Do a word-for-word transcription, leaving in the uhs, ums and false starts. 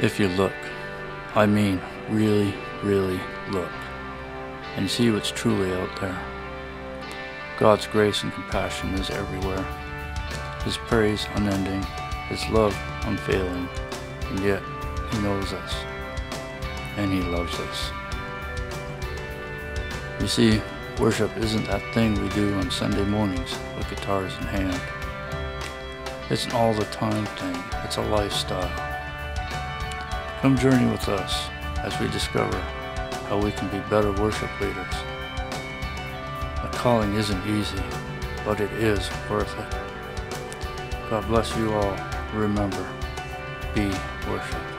If you look, I mean really, really look, and see what's truly out there. God's grace and compassion is everywhere, His praise unending, His love unfailing, and yet He knows us, and He loves us. You see, worship isn't that thing we do on Sunday mornings with guitars in hand. It's an all-the-time thing. It's a lifestyle. Come journey with us as we discover how we can be better worship leaders. The calling isn't easy, but it is worth it. God bless you all. Remember, be worship.